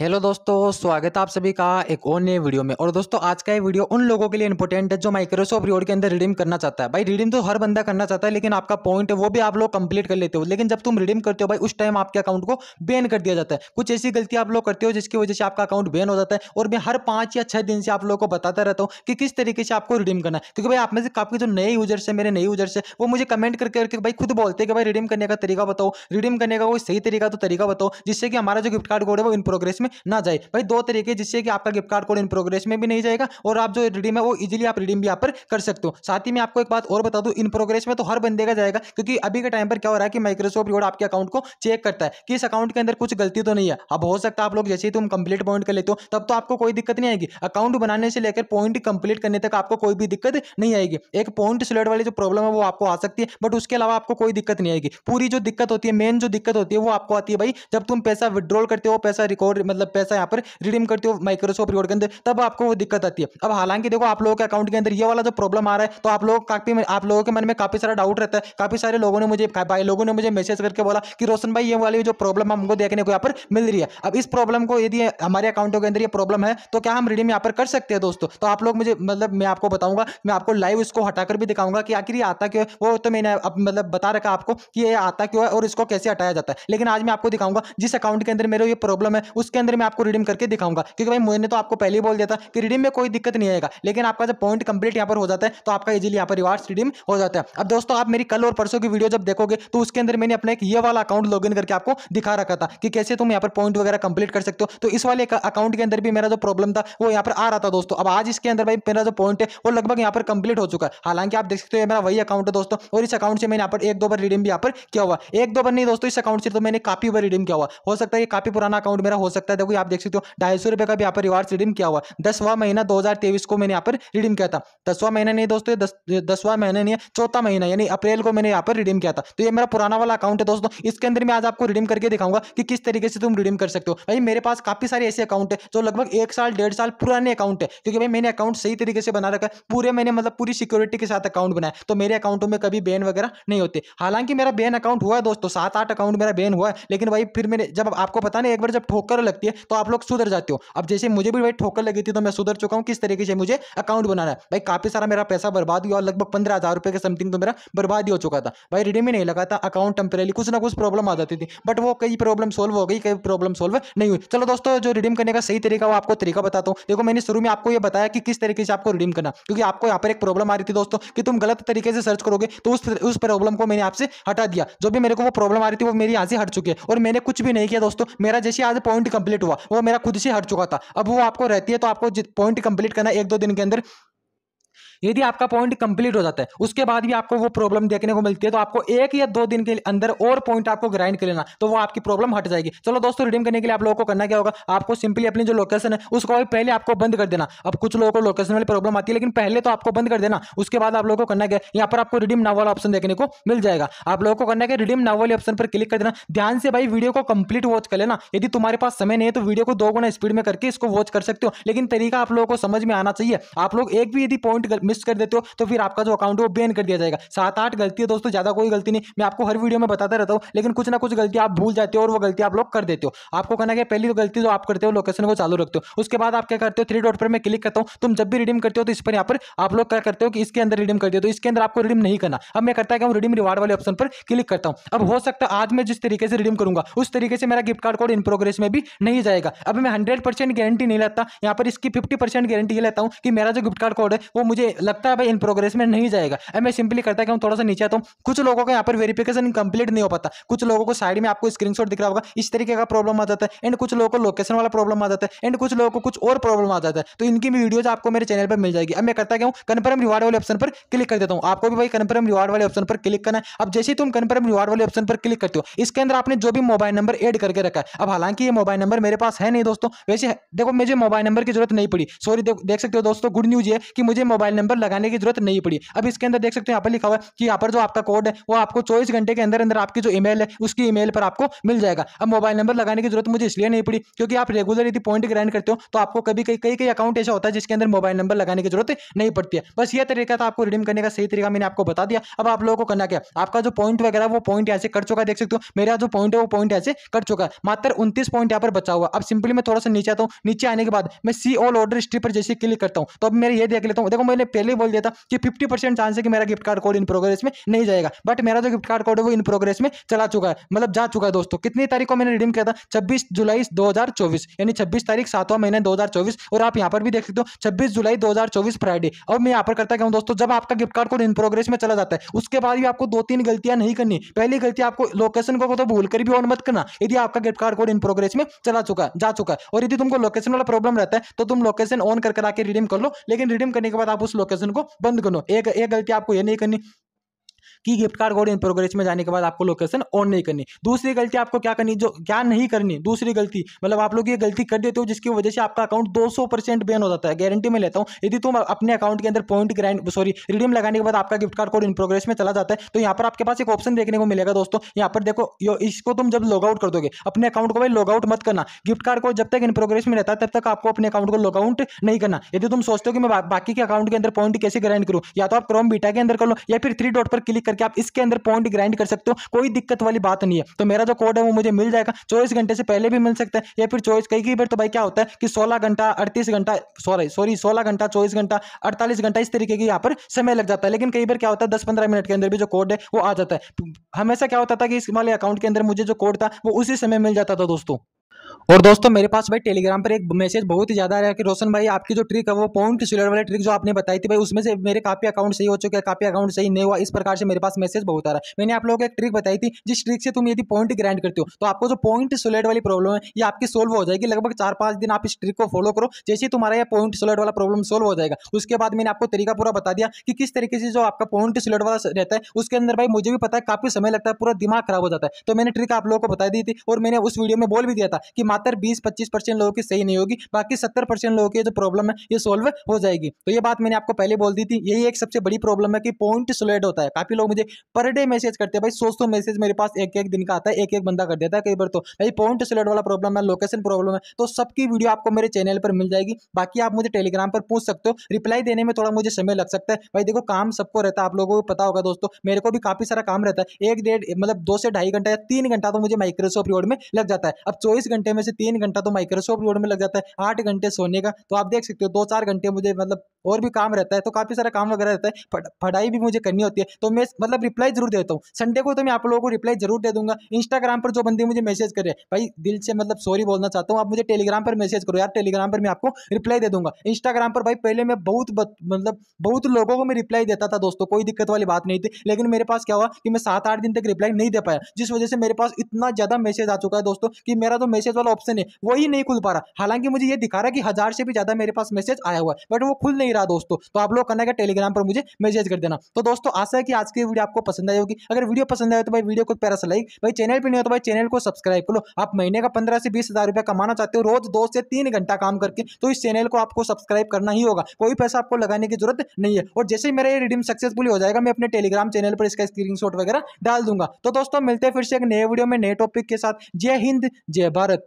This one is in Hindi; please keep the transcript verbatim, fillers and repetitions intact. हेलो दोस्तों, स्वागत है आप सभी का एक और नए वीडियो में। और दोस्तों आज का ये वीडियो उन लोगों के लिए इंपॉर्टेंट है जो माइक्रोसॉफ्ट रिवॉर्ड के अंदर रिडीम करना चाहता है। भाई रिडीम तो हर बंदा करना चाहता है, लेकिन आपका पॉइंट है वो भी आप लोग कंप्लीट कर लेते हो, लेकिन जब तुम रिडीम करते हो भाई उस टाइम आपके अकाउंट को बैन कर दिया जाता है। कुछ ऐसी गलती आप लोग करते हो जिसकी वजह से आपका अकाउंट बैन हो जाता है। और मैं हर पाँच या छः दिन से आप लोगों को बताता रहता हूँ कि किस तरीके से आपको रिडीम करना है, क्योंकि भाई आप में से काफ़ी जो नए यूजर्स है, मेरे नए यूजर्स है, वो मुझे कमेंट करके भाई खुद बोलते हैं कि भाई रिडीम करने का तरीका बताओ, रिडीम करने का कोई सही तरीका तो तरीका बताओ जिससे कि हमारा जो गिफ्ट कार्ड कोड है वो इन प्रोग्रेस में ना जाए। भाई दो तरीके, जिससे कि आपका gift card code in progress में भी नहीं जाएगा और आप जो रिडीम है वो इजीली आप रिडीम भी यहाँ पर कर सकते हो। साथ ही मैं आपको एक बात और बता दूं, इन प्रोग्रेस में तो हर बंदे का जाएगा, क्योंकि अभी के टाइम पर क्या हो रहा है कि माइक्रोसॉफ्ट रिवॉर्ड आपके अकाउंट को चेक करता है कि इस अकाउंट के अंदर कुछ गलती तो नहीं है। अब हो सकता है आप लोग जैसे ही तुम कंप्लीट पॉइंट कर लेते हो तब तो आपको कोई दिक्कत नहीं आएगी, अकाउंट बनाने से लेकर पॉइंट कंप्लीट करने तक आपको कोई भी दिक्कत नहीं आएगी। एक पॉइंट स्लॉट वाली जो प्रॉब्लम है वो आपको आ सकती है, बट उसके अलावा आपको कोई दिक्कत नहीं आएगी। पूरी जो दिक्कत होती है, मेन जो दिक्कत होती है वो आपको आती है भाई जब तुम पैसा विड्रॉल करते हो, पैसा रिकॉर्ड मतलब पैसा यहाँ पर रिडीम करते हो माइक्रोसॉफ्ट रिवॉर्ड के अंदर, तब आपको वो दिक्कत आती है। अब हालांकि देखो आप लोगों के अकाउंट के अंदर ये वाला जो प्रॉब्लम आ रहा है तो आप लोग काफी आप लोगों के मन में काफी सारा डाउट रहता है। काफी सारे लोगों ने मुझे भाई लोगों ने मुझे मैसेज करके बोला कि रोशन भाई ये वाली जो प्रॉब्लम हमको देखने को यहाँ पर मिल रही है, अब इस प्रॉब्लम को यदि हमारे अकाउंटों के अंदर ये प्रॉब्लम है तो क्या हम रिडीम यहाँ पर कर सकते हैं दोस्तों? तो आप लोग मुझे मतलब मैं आपको बताऊंगा, मैं आपको लाइव इसको हटाकर भी दिखाऊंगा कि आखिर ये आता क्यों है। वो तो मैंने मतलब बता रखा आपको कि ये आता क्यों है और इसको कैसे हटाया जाता है, लेकिन आज मैं आपको दिखाऊंगा जिस अकाउंट के अंदर मेरे ये प्रॉब्लम है उसके अंदर मैं आपको रिडीम करके दिखाऊंगा। क्योंकि भाई मैंने तो आपको पहले ही बोल दिया था कि रिडीम में कोई दिक्कत नहीं आएगा, लेकिन आपका जब पॉइंट कंप्लीट यहाँ पर हो जाता है तो आपका इजीली यहाँ पर रिवार्ड्स रिडीम हो जाता है। अब दोस्तों आप मेरी कल और परसों की वीडियो जब देखोगे तो उसके अंदर मैंने अपना एक ये वाला अकाउंट लॉगिन करके आपको दिखा रखा था कि कैसे तुम यहाँ पर पॉइंट वगैरह कंप्लीट कर सकते हो। तो इस वाले अकाउंट के अंदर भी मेरा जो प्रॉब्लम था वो यहाँ पर आ रहा था दोस्तों। अब आज इसके अंदर भाई मेरा जो पॉइंट है वो लगभग यहाँ पर कंप्लीट हो चुका है। हालांकि आप देख सकते हो मेरा वही अकाउंट है दोस्तों, और इस अकाउंट से मैंने यहाँ पर एक दो बार रिडीम भी यहाँ पर किया हुआ, एक दो बार नहीं दोस्तों, इस अकाउंट से तो मैंने काफी बार रिडीम किया हुआ। हो सकता है काफी पुराना अकाउंट मेरा हो सकता है, देखो आप देख सकते हो ढाई सौ रुपये का भी यहाँ पर रिवार्ड्स रिडीम किया हुआ। दसवां महीना दो हज़ार तेईस को मैंने यहाँ पर रिडीम किया था, दसवां महीना नहीं दोस्तों, दस दसवां महीना नहीं है, चौथा महीना यानी अप्रैल को मैंने यहाँ पर रिडीम किया था। तो ये मेरा पुराना वाला अकाउंट है दोस्तों, इसके अंदर मैं आज आपको रिडीम करके दिखाऊंगा कि किस तरीके से तुम रिडीम कर सकते हो। भाई मेरे पास काफी सारे ऐसे अकाउंट है जो लगभग एक साल डेढ़ साल पुराने अकाउंट है, क्योंकि भाई मैंने अकाउंट सही तरीके से बना रखा है, पूरे मैंने मतलब पूरी सिक्योरिटी के साथ अकाउंट बनाया, तो मेरे अकाउंटों में कभी बैन वगैरह नहीं होते। हालांकि मेरा बैन अकाउंट हुआ है दोस्तों, सात आठ अकाउंट मेरा बैन हुआ है, लेकिन भाई फिर मैंने जब आपको पता नहीं एक बार जब ठोकर लगती है तो आप लोग सुधर जाते हो। अब जैसे मुझे भी भाई ठोकर लगी थी तो मैं सुधर चुका हूँ किस तरीके से मुझे अकाउंट बनाना है। भाई काफी सारा मेरा पैसा बर्बाद हुआ, लगभग पंद्रह हजार रुपये के समथिंग तो मेरा बर्बाद ही हो चुका था। भाई रिडीम ही नहीं लगा था, अकाउंट टेम्परेली कुछ ना कुछ प्रॉब्लम आ जाती थी, बट वो कई प्रॉब्लम सोल्व हो गई, कई प्रॉब्लम सोल्व नहीं हुई। चलो दोस्तों जो रिडीम करने का सही तरीका वो आपको तरीका बताता हूँ। देखो मैंने शुरू में आपको ये बताया कि किस तरीके से आपको रिडीम करना, क्योंकि आपको यहाँ पर एक प्रॉब्लम आ रही थी दोस्तों कि तुम गलत तरीके से सर्च करोगे, तो उस प्रॉब्लम को मैंने आपसे हटा दिया। जो भी मेरे को वो प्रॉब्लम आ रही थी वो मेरी यहाँ से हट चुकी है, और मैंने कुछ भी नहीं किया दोस्तों। मेरा जैसे आज पॉइंट कंप्लीट हुआ वो मेरा खुद से हट चुका था। अब वो आपको रहती है, तो आपको पॉइंट कंप्लीट करना एक दो दिन के अंदर, यदि आपका पॉइंट कंप्लीट हो जाता है उसके बाद भी आपको वो प्रॉब्लम देखने को मिलती है तो आपको एक या दो दिन के अंदर और पॉइंट आपको ग्राइंड कर लेना, तो वो आपकी प्रॉब्लम हट जाएगी। चलो दोस्तों रिडीम करने के लिए आप लोगों को करना क्या होगा, आपको सिंपली अपनी जो लोकेशन है उसको भी पहले आपको बंद कर देना। अब कुछ लोगों को लोकेशन वाली प्रॉब्लम आती है, लेकिन पहले तो आपको बंद कर देना, उसके बाद आप लोगों को करना क्या, यहाँ पर आपको रिडीम नाउ वाला ऑप्शन देखने को मिल जाएगा। आप लोगों को करना क्या, रिडीम नाउ वाले ऑप्शन पर क्लिक कर देना। ध्यान से भाई वीडियो को कंप्लीट वॉच कर लेना, यदि तुम्हारे पास समय नहीं है तो वीडियो को दो गुना स्पीड में करके इसको वॉच कर सकते हो, लेकिन तरीका आप लोगों को समझ में आना चाहिए। आप लोग एक भी यदि पॉइंट मिस कर देते हो तो फिर आपका जो अकाउंट है वो बैन कर दिया जाएगा। सात आठ गलती है दोस्तों, ज्यादा कोई गलती नहीं, मैं आपको हर वीडियो में बताता रहता हूं, लेकिन कुछ ना कुछ गलती आप भूल जाते हो और वो गलती आप लोग कर देते हो। आपको कहना क्या, पहली तो गलती जो आप करते हो लोकेशन को चालू रखते हो, उसके बाद आप क्या करते हो, थ्री डॉट पर मैं क्लिक करता हूं। तुम जब भी रिडीम करते हो तो इस पर यहाँ पर आप लोग क्या करते हो कि इसके अंदर रिडीम करते हो, तो इसके अंदर आपको रिडीम नहीं करना। अब मैं करता क्या हूं, रिडीम रिवार्ड वाले ऑप्शन पर क्लिक करता हूं। अब हो सकता है आज मैं जिस तरीके से रिडीम करूंगा उस तरीके से मेरा gift card code in progress में भी नहीं जाएगा। अब मैं हंड्रेड परसेंट गारंटी नहीं लेता यहाँ पर, इसकी फिफ्टी परसेंट गारंटी ये लेता हूं कि मेरा जो गिफ्ट कार्ड कोड है वो मुझे लगता है भाई इन प्रोग्रेस में नहीं जाएगा। अब मैं सिंपली करता क्या हूं, थोड़ा सा नीचे आता हूं। कुछ लोगों का यहाँ पर वेरिफिकेशन कंप्लीट नहीं हो पाता, कुछ लोगों को साइड में आपको स्क्रीनशॉट दिख रहा होगा, इस तरीके का प्रॉब्लम आ जाता है, एंड कुछ लोगों को लोकेशन वाला प्रॉब्लम आ जाता है, एंड कुछ लोगों को कुछ और प्रॉब्लम आ जाता है, तो इनकी भी वीडियोज आपको मेरे चैनल पर मिल जाएगी। अब मैं करता क्या हूं, कन्फर्म रिवार्ड वाले ऑप्शन पर क्लिक कर देता हूँ। आपको भी भाई कन्फर्म रिवार्ड वाले ऑप्शन पर क्लिक करना है। अब जैसे तुम कन्फर्म रिवार्ड वाले ऑप्शन पर क्लिक करते हो, इसके अंदर आपने जो भी मोबाइल नंबर एड करके रखा है, अब हालांकि ये मोबाइल नंबर मेरे पास है नहीं दोस्तों, वैसे देखो मुझे मोबाइल नंबर की जरूरत नहीं पड़ी, सॉरी देख सकते हो दोस्तों, गुड न्यूज है कि मुझे मोबाइल नंबर नंबर लगाने की जरूरत नहीं पड़ी। अब इसके अंदर देख सकते हो यहाँ पर लिखा हुआ है कि यहाँ पर जो आपका कोड है वो आपको चौबीस घंटे के अंदर अंदर आपकी जो ईमेल है उसकी ईमेल पर आपको मिल जाएगा। अब मोबाइल नंबर लगाने की जरूरत मुझे इसलिए नहीं पड़ी क्योंकि आप रेगुलर यदि पॉइंट ग्रैंड करते हो तो आपको कभी कई कई कई अकाउंट ऐसा होता है जिसके अंदर मोबाइल नंबर लगाने की जरूरत नहीं पड़ती है। बस ये तरीका था आपको रिडीम करने का, सही तरीका मैंने आपको बता दिया। अब आप लोगों को करना क्या, आपका जो पॉइंट वगैरह वो पॉइंट यहाँ से कट चुका है, देख सकते हो मेरा जो पॉइंट है वो पॉइंट यहाँ से कट चुका है, मात्र उनतीस पॉइंट यहाँ पर बचा हुआ। अब सिंपली मैं थोड़ा सा नीचे आता हूँ, नीचे आने के बाद मैं सी ऑल ऑर्डर हिस्ट्री पर जैसे क्लिक करता हूँ तो अब मेरे ये देख लेता हूँ, देखो मैंने पहले बोल दिया था कि फिफ्टी परसेंट चांस है कि मेरा gift card code in progress में नहीं जाएगा, बट मेरा जो गिफ्ट कार्ड कोड है वो इन प्रोग्रेस में चला चुका है, मतलब जा चुका है। दोस्तों कितनी तारीख को मैंने रिडीम किया था, छब्बीस जुलाई दो हजार चौबीस यानी छब्बीस तारीख सातवां महीना दो हजार चौबीस और आप यहाँ पर भी देख सकते हो छब्बीस जुलाई दो हजार चौबीस फ्राइडे। अब मैं यहाँ पर करता क्या हूँ दोस्तों, जब आपका gift card code in progress में चला जाता है उसके बाद भी आपको दो तीन गलतियां नहीं करनी। पहली गलती आपको लोकेशन को तो भूल कर भी ऑन मत करना यदि आपका gift card code in progress में चला चुका है, जा चुका है। और यदि तुमको लोकेशन वाला प्रॉब्लम रहता है तो तुम लोकेशन ऑन करके आके रिडीम कर लो, लेकिन रिडीम करने के बाद आप उस लोकेशन को बंद कर लो। एक एक गलती आपको ये नहीं करनी कि gift card code in progress में जाने के बाद आपको लोकेशन ऑन नहीं करनी। दूसरी गलती आपको क्या करनी, जो क्या नहीं करनी, दूसरी गलती मतलब आप लोग ये गलती कर देते हो जिसकी वजह से आपका अकाउंट दो सौ परसेंट बैन हो जाता है, गारंटी में लेता हूँ। यदि तुम अपने अकाउंट के अंदर पॉइंट ग्राइंड सॉरी रिडीम लगाने के बाद आपका gift card code in progress में चला जाता है तो यहाँ पर आपके पास एक ऑप्शन देखने को मिलेगा दोस्तों, यहाँ पर देखो इसको तुम जब लॉगआउट कर दोगे अपने अकाउंट को, भाई लॉगआउट मत करना, गिफ्ट कार्ड कोड जब तक इन प्रोग्रेस में रहता है तब तक आपको अपने अकाउंट को लॉगआउट नहीं करना। यदि तुम सोचते हो कि मैं बाकी के अकाउंट के अंदर पॉइंट कैसे ग्राइंड करूँ, या तो आप क्रोम बीटा के अंदर कर लो या फिर थ्री डॉट पर क्लिक करके आप इसके अंदर पॉइंट ग्राइंड कर सकते हो, कोई दिक्कत वाली बात नहीं है। तो मेरा जो कोड है वो मुझे मिल जाएगा, चौबीस घंटे से पहले भी मिल सकता है या फिर चौबीस कई कई बार तो भाई क्या होता है कि सोलह घंटा अड़तीस घंटा सॉरी सॉरी सोलह घंटा चौबीस घंटा अड़तालीस घंटा इस तरीके की यहाँ पर समय लग जाता है, लेकिन कई बार क्या होता है दस पंद्रह मिनट के अंदर भी जो कोड है वो आ जाता है। हमेशा क्या होता था कि इस वाले अकाउंट के अंदर मुझे जो कोड था वो उसी समय मिल जाता था दोस्तों। और दोस्तों मेरे पास भाई टेलीग्राम पर एक मैसेज बहुत ही ज़्यादा आ रहा है कि रोशन भाई आपकी जो ट्रिक है वो पॉइंट सिलर वाली ट्रिक जो आपने बताई थी भाई उसमें से मेरे काफ़ी अकाउंट सही हो चुके हैं, काफ़ी अकाउंट सही नहीं हुआ, इस प्रकार से मेरे पास मैसेज बहुत आ रहा है। मैंने आप लोगों को एक ट्रिक बताई थी जिस ट्रिक से तुम यदि पॉइंट ग्राइंड करते हो तो आपको जो पॉइंट सोलेट वाली प्रॉब्लम है ये आपकी सोल्व हो जाएगी। लगभग चार पाँच दिन आप इस ट्रिक को फॉलो करो, जैसे ही तुम्हारा यह पॉइंट सोलेट वाला प्रॉब्लम सोल्व हो जाएगा। उसके बाद मैंने आपको तरीका पूरा बता दिया कि किस तरीके से जो आपका पॉइंट सोलेट वाला रहता है उसके अंदर भाई मुझे भी पता है काफ़ी समय लगता है, पूरा दिमाग खराब हो जाता है। तो मैंने ट्रिक आप लोगों को बता दी थी और मैंने उस वीडियो में बोल भी दिया था कि मात्र बीस पच्चीस परसेंट लोगों की सही नहीं होगी, बाकी सत्तर परसेंट लोगों की जो प्रॉब्लम है ये सोल्व हो जाएगी। तो ये बात मैंने आपको पहले बोल दी थी, यही एक सबसे बड़ी प्रॉब्लम है कि पॉइंट सोलेट होता है। काफी लोग मुझे पर डे मैसेज करते हैं भाई, सौ सौ मैसेज मेरे पास एक एक दिन का आता है, एक एक बंदा कर देता है कई बार। तो भाई पॉइंट सोलेट वाला प्रॉब्लम है, लोकेशन प्रॉब्लम है, तो सबकी वीडियो आपको मेरे चैनल पर मिल जाएगी। बाकी आप मुझे टेलीग्राम पर पूछ सकते हो, रिप्लाई देने में थोड़ा मुझे समय लग सकता है भाई, देखो काम सबको रहता है, आप लोगों को पता होगा दोस्तों, मेरे को भी काफी सारा काम रहता है। एक डेढ़ मतलब दो से ढाई घंटा या तीन घंटा तो मुझे माइक्रोसॉफ्ट रिवॉर्ड में लग जाता है। अब चौबीस घंटे में से तीन घंटा तो माइक्रोसॉफ्ट रिवॉर्ड में लग जाता है, आठ घंटे सोने का, तो आप देख सकते हो दो चार घंटे मुझे मतलब और भी काम रहता है, तो काफ़ी सारा काम वगैरह रहता है, पढ़ाई भी मुझे करनी होती है। तो मैं मतलब रिप्लाई जरूर देता हूँ, संडे को तो मैं आप लोगों को रिप्लाई जरूर दे दूंगा। इंस्टाग्राम पर जो बंदे मुझे मैसेज कर रहे हैं भाई दिल से मतलब सॉरी बोलना चाहता हूँ, आप मुझे टेलीग्राम पर मैसेज करो यार, टेलीग्राम पर मैं आपको रिप्लाई दे दूंगा। इंस्टाग्राम पर भाई पहले मैं बहुत मतलब बहुत लोगों को मैं रिप्लाई देता था दोस्तों, कोई दिक्कत वाली बात नहीं थी, लेकिन मेरे पास क्या हुआ कि मैं सात आठ दिन तक रिप्लाई नहीं दे पाया, जिस वजह से मेरे पास इतना ज़्यादा मैसेज आ चुका है दोस्तों कि मेरा तो मैसेज वाला ऑप्शन है वही नहीं खुल पा रहा। हालांकि मुझे ये दिखा रहा है कि हज़ार से भी ज़्यादा मेरे पास मैसेज आया हुआ है, बट वो खुल नहीं रहा दोस्तों। तो आप लोग करना क्या, टेलीग्राम पर मुझे मैसेज कर देना। तो दोस्तों आशा है कि आज की वीडियो आपको पसंद आई होगी, अगर वीडियो पसंद आए तो भाई वीडियो को प्यारा सा लाइक, भाई चैनल पर नहीं हो तो भाई चैनल को सब्सक्राइब करो। आप महीने का पंद्रह से बीस हज़ार रुपये कमाना चाहते हो रोज दो से तीन घंटा काम करके, तो इस चैनल को आपको सब्सक्राइब करना ही होगा, कोई पैसा आपको लगाने की जरूरत नहीं है। और जैसे ही मेरा ये रिडीम सक्सेसफुली हो जाएगा मैं अपने टेलीग्राम चैनल पर इसका स्क्रीनशॉट वगैरह डाल दूंगा। तो दोस्तों मिलते हैं फिर से एक नए वीडियो में नए टॉपिक के साथ। जय हिंद जय भारत।